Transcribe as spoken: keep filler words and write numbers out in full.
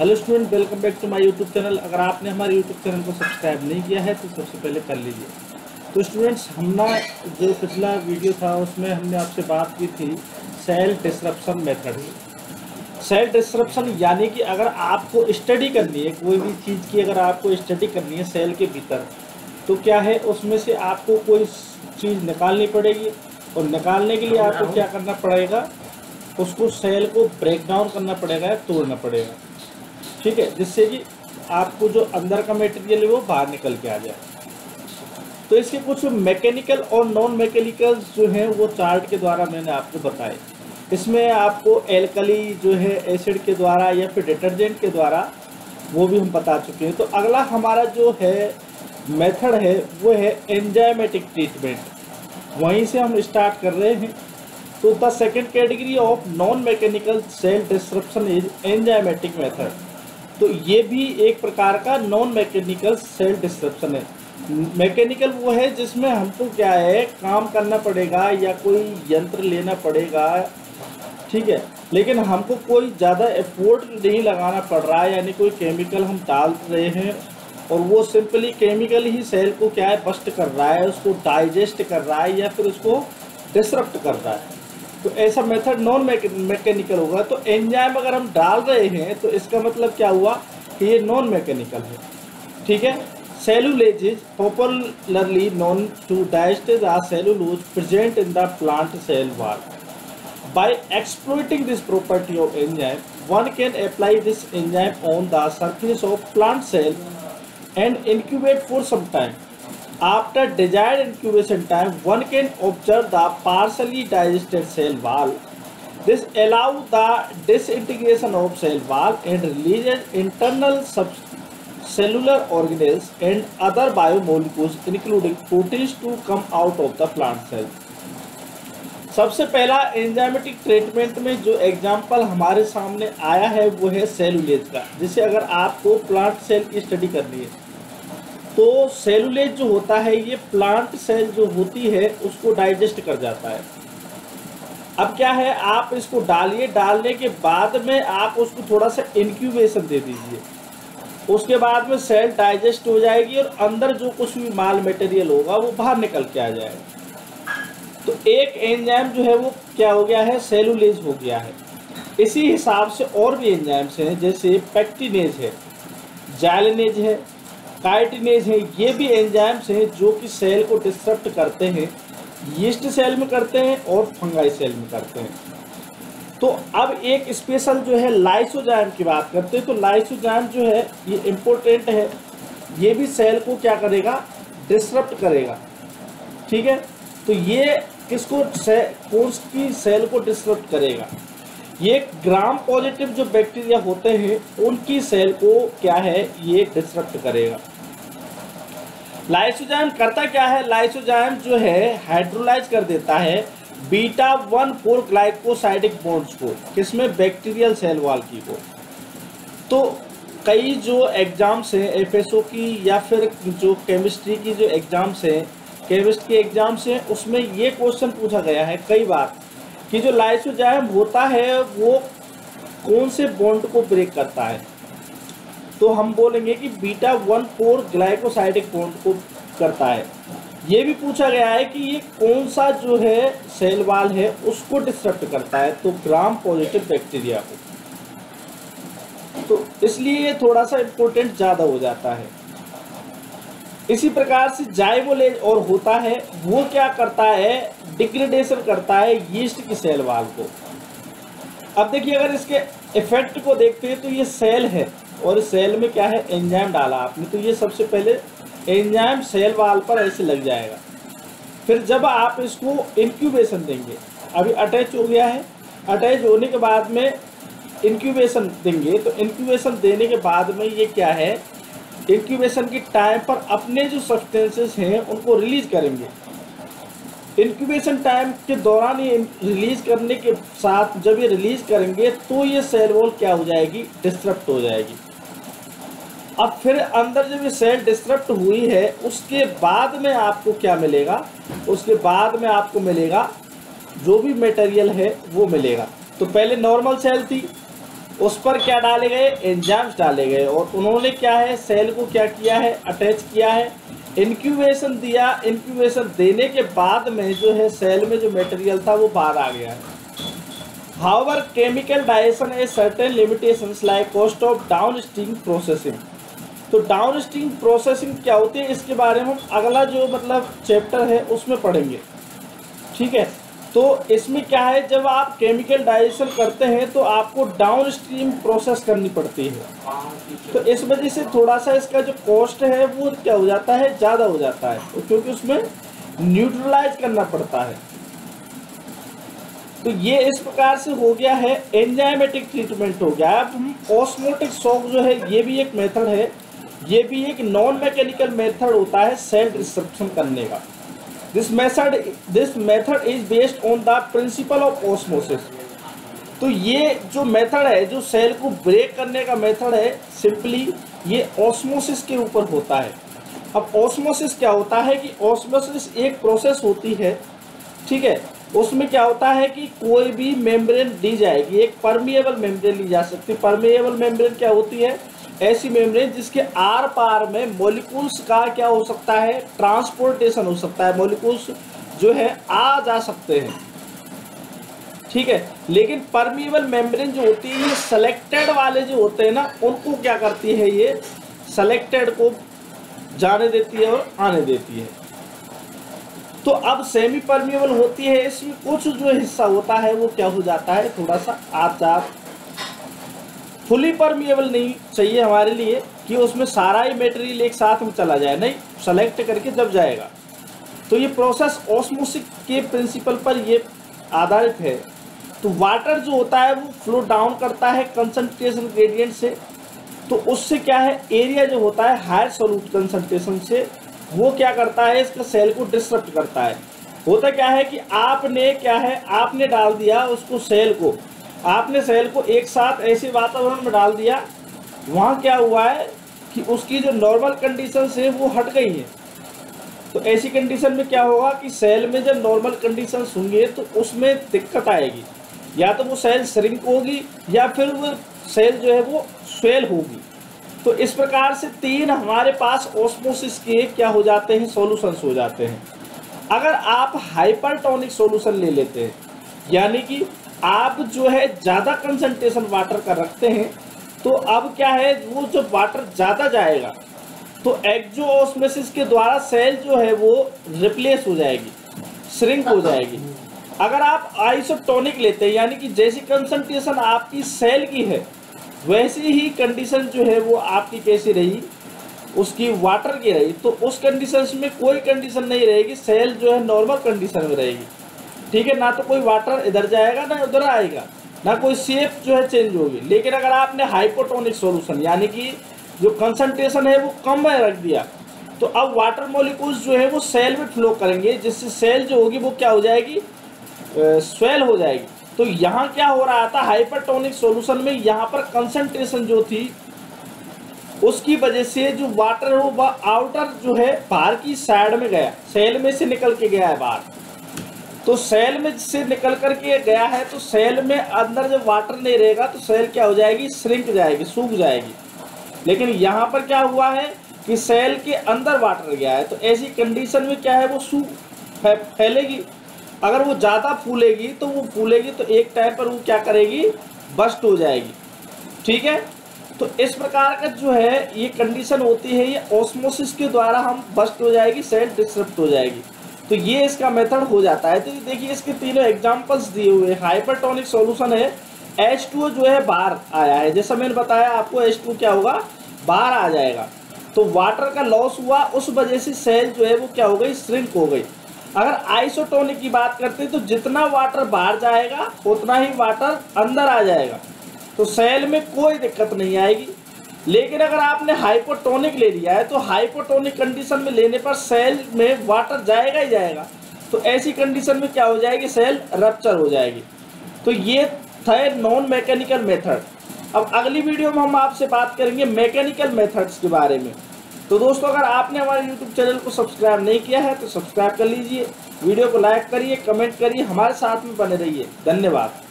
Hello student, welcome back to my YouTube channel. अगर आपने हमारे यूट्यूब चैनल को सब्सक्राइब नहीं किया है तो सबसे पहले कर लीजिए। तो स्टूडेंट्स, हमने जो पिछला वीडियो था उसमें हमने आपसे बात की थी cell disruption method. Cell disruption यानी कि अगर आपको स्टडी करनी है, कोई भी चीज़ की अगर आपको स्टडी करनी है सेल के भीतर, तो क्या है उसमें से आपको कोई चीज़ निकालनी पड़ेगी और निकालने के लिए आपको क्या करना पड़ेगा, उसको सेल को ब्रेक डाउन करना पड़ेगा, तोड़ना पड़ेगा, ठीक है, जिससे कि आपको जो अंदर का मटेरियल है वो बाहर निकल के आ जाए। तो इसके कुछ मैकेनिकल और नॉन मैकेनिकल जो हैं वो चार्ट के द्वारा मैंने आपको बताए। इसमें आपको एल्कली जो है एसिड के द्वारा या फिर डिटर्जेंट के द्वारा वो भी हम बता चुके हैं। तो अगला हमारा जो है मेथड है वो है एंजाइमेटिक ट्रीटमेंट, वहीं से हम स्टार्ट कर रहे हैं। तो the second category of non mechanical cell disruption is enzymatic method. तो ये भी एक प्रकार का नॉन मैकेनिकल सेल डिसरप्शन है। मैकेनिकल वो है जिसमें हमको क्या है काम करना पड़ेगा या कोई यंत्र लेना पड़ेगा, ठीक है, लेकिन हमको कोई ज़्यादा एफर्ट नहीं लगाना पड़ रहा है, यानी कोई केमिकल हम डाल रहे हैं और वो सिंपली केमिकल ही सेल को क्या है बस्ट कर रहा है, उसको डाइजेस्ट कर रहा है या फिर उसको डिसरप्ट कर रहा है। तो ऐसा मेथड नॉन मैकेनिकल होगा। तो एंजाइम अगर हम डाल रहे हैं तो इसका मतलब क्या हुआ कि ये नॉन मैकेनिकल है, ठीक है। Cellulase is popularly known to digest the cellulose present in the plant cell wall. By exploiting this property of enzyme one can apply this enzyme on the surface of plant cell and incubate for some time. After desired incubation time, one can observe the partially digested cell wall. This allows the disintegration of cell wall and releases internal subcellular organelles and other biomolecules, including proteins, to come out of the plant cell. सबसे पहला enzymatic treatment में जो example हमारे सामने आया है वो है सेलुलेज का, जिसे अगर आपको प्लांट सेल की स्टडी करनी है तो सेलुलेज जो होता है ये प्लांट सेल जो होती है उसको डाइजेस्ट कर जाता है। अब क्या है आप इसको डालिए, डालने के बाद में आप उसको थोड़ा सा इनक्यूबेशन दे दीजिए, उसके बाद में सेल डाइजेस्ट हो जाएगी और अंदर जो कुछ भी माल मटेरियल होगा वो बाहर निकल के आ जाएगा। तो एक एंजाइम जो है वो क्या हो गया है, सेलुलेज हो गया है। इसी हिसाब से और भी एंजाइम्स हैं, जैसे पैक्टिनेज है, जाइलिनेज है, काइटिनेज है। ये भी एंजाइम्स हैं जो कि सेल को डिसरप्ट करते हैं, यीस्ट सेल में करते हैं और फंगाई सेल में करते हैं। तो अब एक स्पेशल जो है लाइसोजाइम की बात करते हैं। तो लाइसोजाइम जो है ये इम्पोर्टेंट है, ये भी सेल को क्या करेगा, डिसरप्ट करेगा, ठीक है। तो ये किसको, कोर्स की सेल को डिसरप्ट करेगा। ये ग्राम पॉजिटिव जो बैक्टीरिया होते हैं उनकी सेल को क्या है ये डिसरप्ट करेगा। लाइसोजाइम करता क्या है, लाइसोजाइम जो है हाइड्रोलाइज कर देता है beta one four glycosidic bonds को, किसमें, बैक्टीरियल सेल वॉल की को। तो कई जो एग्ज़ाम्स हैं एफ एस ओ की या फिर जो केमिस्ट्री की जो एग्ज़ाम्स हैं, केमिस्ट के एग्ज़ाम्स हैं, उसमें ये क्वेश्चन पूछा गया है कई बार कि जो लाइसोजाइम होता है वो कौन से बॉन्ड को ब्रेक करता है। तो हम बोलेंगे कि beta one four glycosidic bond को करता है। ये भी पूछा गया है कि ये कौन सा जो है सेल वॉल है उसको डिसरप्ट करता है, तो ग्राम पॉजिटिव बैक्टीरिया को। तो इसलिए ये थोड़ा सा इम्पोर्टेंट ज़्यादा हो जाता है। इसी प्रकार से जाइवोलेज और होता है, वो क्या करता है, डिग्रेडेशन करता है यीस्ट की सेल वाल को। अब देखिए अगर इसके इफेक्ट को देखते हैं तो ये सेल है और सेल में क्या है एंजाइम डाला आपने, तो ये सबसे पहले एंजाइम सेल वाल पर ऐसे लग जाएगा। फिर जब आप इसको इंक्यूबेशन देंगे, अभी अटैच हो गया है, अटैच होने के बाद में इंक्यूबेशन देंगे, तो इंक्यूबेशन देने के बाद में ये क्या है इंक्यूबेशन के टाइम पर अपने जो सब्सटेंसेस हैं उनको रिलीज करेंगे। इंक्यूबेशन टाइम के दौरान ये रिलीज करने के साथ जब ये रिलीज करेंगे तो ये सेल वॉल क्या हो जाएगी, डिसरप्ट हो जाएगी। अब फिर अंदर जब ये सेल डिसरप्ट हुई है उसके बाद में आपको क्या मिलेगा, उसके बाद में आपको मिलेगा जो भी मटेरियल है वो मिलेगा। तो पहले नॉर्मल सेल थी, उस पर क्या डाले गए, एंजाइम्स डाले गए। और उन्होंने क्या है, सेल को क्या किया है, अटैच किया है, इनक्यूबेशन दिया। इनक्यूबेशन देने के बाद में जो है सेल में जो मटेरियल था वो बाहर आ गया है। However chemical digestion a certain limitations like cost of downstream processing. तो डाउनस्ट्रीम प्रोसेसिंग क्या होती है, इसके बारे में हम अगला जो मतलब चैप्टर है उसमें पढ़ेंगे, ठीक है। तो इसमें क्या है, जब आप केमिकल डाइजेशन करते हैं तो आपको डाउनस्ट्रीम प्रोसेस करनी पड़ती है, तो इस वजह से थोड़ा सा इसका जो कॉस्ट है वो क्या हो जाता है, ज़्यादा हो जाता है, क्योंकि उसमें न्यूट्रलाइज करना पड़ता है। तो ये इस प्रकार से हो गया है एंजाइमेटिक ट्रीटमेंट हो गया। अब हम ऑस्मोटिक शॉक जो है ये भी एक मेथड है, ये भी एक नॉन मैकेनिकल मेथड होता है सेल डिस्ट्रक्शन करने का। This method this method is based on the principle of osmosis. तो ये जो मेथड है, जो सेल को ब्रेक करने का मेथड है, सिंपली ये ऑस्मोसिस के ऊपर होता है। अब ऑस्मोसिस क्या होता है कि ऑस्मोसिस एक प्रोसेस होती है, ठीक है। उसमें क्या होता है कि कोई भी मेम्ब्रेन दी जाएगी, एक परमिएबल मेम्ब्रेन ली जा सकती है। परमिएबल मेम्ब्रेन क्या होती है, ऐसी मेम्ब्रेन जिसके आर पार में मॉलिक्यूल्स का क्या हो सकता है, ट्रांसपोर्टेशन हो सकता है, मॉलिक्यूल्स जो है आ जा सकते हैं, ठीक है। लेकिन परमिएबल मेम्ब्रेन जो होती है, ये सेलेक्टेड वाले जो होते हैं ना, उनको क्या करती है, ये सेलेक्टेड को जाने देती है और आने देती है। तो अब सेमी परमिएबल होती है, इसमें कुछ जो हिस्सा होता है वो क्या हो जाता है, थोड़ा सा आजाद। फुली परमिएबल नहीं चाहिए हमारे लिए कि उसमें सारा ही मटेरियल एक साथ में चला जाए, नहीं, सेलेक्ट करके जब जाएगा। तो ये प्रोसेस ऑस्मोसिस के प्रिंसिपल पर ये आधारित है। तो वाटर जो होता है वो फ्लो डाउन करता है कंसंट्रेशन ग्रेडियंट से, तो उससे क्या है, एरिया जो होता है हायर सोल्यूट कंसंट्रेशन से, वो क्या करता है, इसका सेल को डिस्टर्ब करता है। होता क्या है कि आपने क्या है, आपने डाल दिया उसको, सेल को, आपने सेल को एक साथ ऐसे वातावरण में डाल दिया, वहाँ क्या हुआ है कि उसकी जो नॉर्मल कंडीशन है वो हट गई है। तो ऐसी कंडीशन में क्या होगा कि सेल में जब नॉर्मल कंडीशन होंगे तो उसमें दिक्कत आएगी, या तो वो सेल श्रिंक होगी या फिर वो सेल जो है वो स्वेल होगी। तो इस प्रकार से तीन हमारे पास ऑस्मोसिस के क्या हो जाते हैं, सॉल्यूशंस हो जाते हैं। अगर आप हाइपरटोनिक सॉल्यूशन ले लेते हैं, यानी कि आप जो है ज़्यादा कंसंट्रेशन वाटर का रखते हैं, तो अब क्या है, वो जब वाटर ज़्यादा जाएगा तो एक्जो ऑस्मोसिस के द्वारा सेल जो है वो रिप्लेस हो जाएगी, श्रिंक हो जाएगी। अगर आप आइसोटोनिक लेते हैं, यानी कि जैसी कंसंट्रेशन आपकी सेल की है वैसी ही कंडीशन जो है वो आपकी कैसी रही, उसकी वाटर की रही, तो उस कंडीशन में कोई कंडीशन नहीं रहेगी, सेल जो है नॉर्मल कंडीशन में रहेगी, ठीक है। ना तो कोई वाटर इधर जाएगा ना उधर आएगा, ना कोई शेप जो है चेंज होगी। लेकिन अगर आपने हाइपोटोनिक सॉल्यूशन, यानी कि जो कंसंट्रेशन है वो कम में रख दिया, तो अब वाटर मॉलिक्यूल्स जो है वो सेल में फ्लो करेंगे, जिससे सेल जो होगी वो क्या हो जाएगी, स्वेल हो जाएगी। तो यहाँ क्या हो रहा था, हाइपरटोनिक सॉल्यूशन में यहाँ पर कंसंट्रेशन जो थी उसकी वजह से जो वाटर हो वह आउटर जो है बाहर की साइड में गया, सेल में से निकल के गया है बाहर। तो सेल में से निकल कर के गया है, तो सेल में अंदर जब वाटर नहीं रहेगा तो सेल क्या हो जाएगी, श्रिंक जाएगी, सूख जाएगी। लेकिन यहाँ पर क्या हुआ है कि सेल के अंदर वाटर गया है, तो ऐसी कंडीशन में क्या है, वो सूख फैलेगी। अगर वो ज़्यादा फूलेगी तो वो फूलेगी तो एक टाइम पर वो क्या करेगी, बस्ट हो जाएगी, ठीक है। तो इस प्रकार का जो है ये कंडीशन होती है, ये ऑस्मोसिस के द्वारा हम बस्ट हो जाएगी, सेल डिस्टर्ब हो जाएगी। तो ये इसका मेथड हो जाता है। तो देखिए इसके तीनों एग्जांपल्स दिए हुए हैं। हाइपरटोनिक सॉल्यूशन है, एच टू ओ जो है बाहर आया है, जैसा मैंने बताया आपको, एच टू ओ क्या होगा, बाहर आ जाएगा। तो वाटर का लॉस हुआ, उस वजह से सेल जो है वो क्या हो गई, श्रिंक हो गई। अगर आइसोटोनिक की बात करते हैं तो जितना वाटर बाहर जाएगा उतना ही वाटर अंदर आ जाएगा, तो सेल में कोई दिक्कत नहीं आएगी। लेकिन अगर आपने हाइपोटोनिक ले लिया है तो हाइपोटोनिक कंडीशन में लेने पर सेल में वाटर जाएगा ही जाएगा, तो ऐसी कंडीशन में क्या हो जाएगी, सेल रप्चर हो जाएगी। तो ये थे नॉन मैकेनिकल मेथड। अब अगली वीडियो में हम आपसे बात करेंगे मैकेनिकल मेथड्स के बारे में। तो दोस्तों अगर आपने हमारे यूट्यूब चैनल को सब्सक्राइब नहीं किया है तो सब्सक्राइब कर लीजिए, वीडियो को लाइक करिए, कमेंट करिए, हमारे साथ में बने रहिए। धन्यवाद।